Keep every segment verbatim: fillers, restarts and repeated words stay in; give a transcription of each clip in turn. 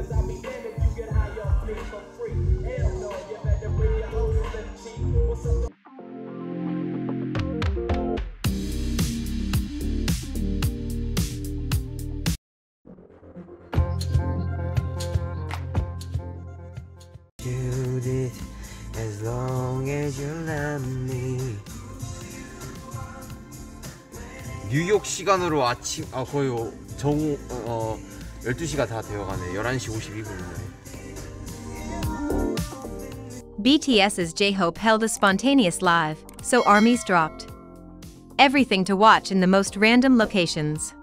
Cause I'll be damned if you get high off me for free. Hell no, you better bring your own slip cheek. What's up? Do this as long as you love me. 뉴욕 시간으로 아침 아 거의 정 어 열두 시가 다 되어가네. 열한 시 오십이 분이네. B T S's J-Hope held a spontaneous live, so ARMY's dropped everything to watch in the most random locations.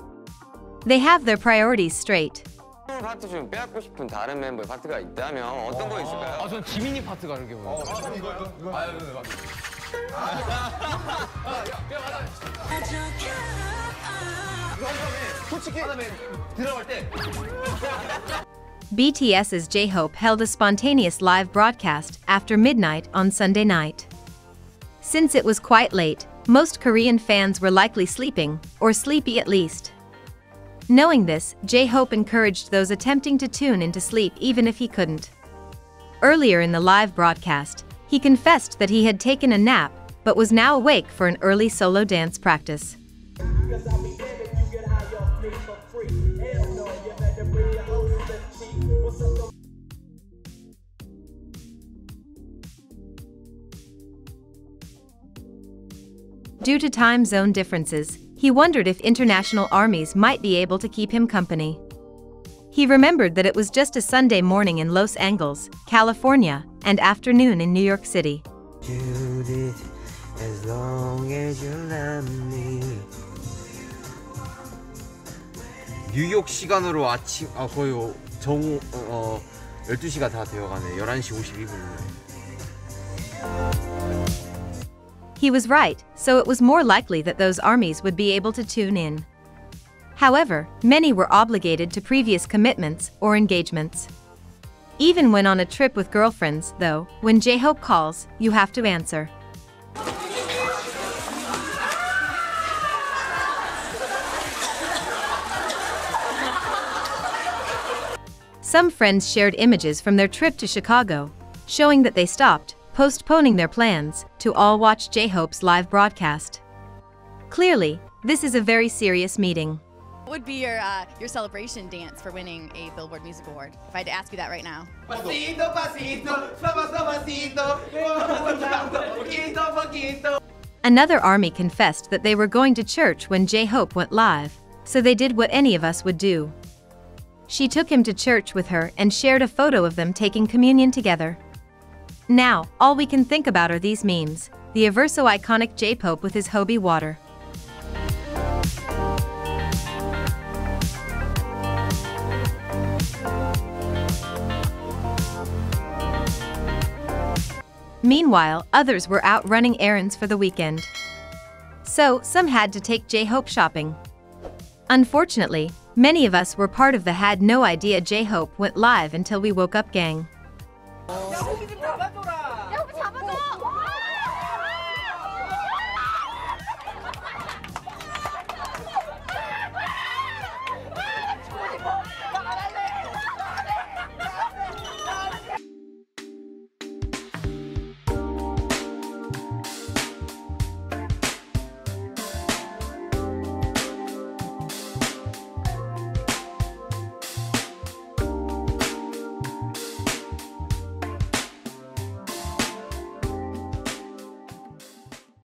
They have their priorities straight. 파트 중 빼앗고 싶은 다른 멤버의 파트가 있다면 어떤 거 있을까요? 아, 전 지민이 파트가 이렇게 보여요. 아, 전 이거 이거. 이거. 아, 이거. 아, 야, B T S's J-Hope held a spontaneous live broadcast after midnight on Sunday night. Since it was quite late, most Korean fans were likely sleeping, or sleepy at least. Knowing this, J-Hope encouraged those attempting to tune in to sleep even if he couldn't. Earlier in the live broadcast, he confessed that he had taken a nap, but was now awake for an early solo dance practice. Due to time zone differences, he wondered if international armies might be able to keep him company. He remembered that it was just a Sunday morning in Los Angeles, California, and afternoon in New York City. Do this as long as you love me. 뉴욕 시간으로 아침 아 거의 정 어 열두 시가 다 되어가네. 열한 시 오십이 분이네. He was right, so it was more likely that those armies would be able to tune in. However, many were obligated to previous commitments or engagements. Even when on a trip with girlfriends, though, when J-Hope calls, you have to answer. Some friends shared images from their trip to Chicago, showing that they stopped, postponing their plans, to all watch J-Hope's live broadcast. Clearly, this is a very serious meeting. What would be your, uh, your celebration dance for winning a Billboard Music Award, if I had to ask you that right now? Pasito, pasito, pasito, poquito, poquito. Another ARMY confessed that they were going to church when J-Hope went live, so they did what any of us would do. She took him to church with her and shared a photo of them taking communion together. Now, all we can think about are these memes, the ever so iconic J-Pope with his Hobi water. Meanwhile, others were out running errands for the weekend. So, some had to take J-Hope shopping. Unfortunately, many of us were part of the had no idea J-Hope went live until we woke up gang. No.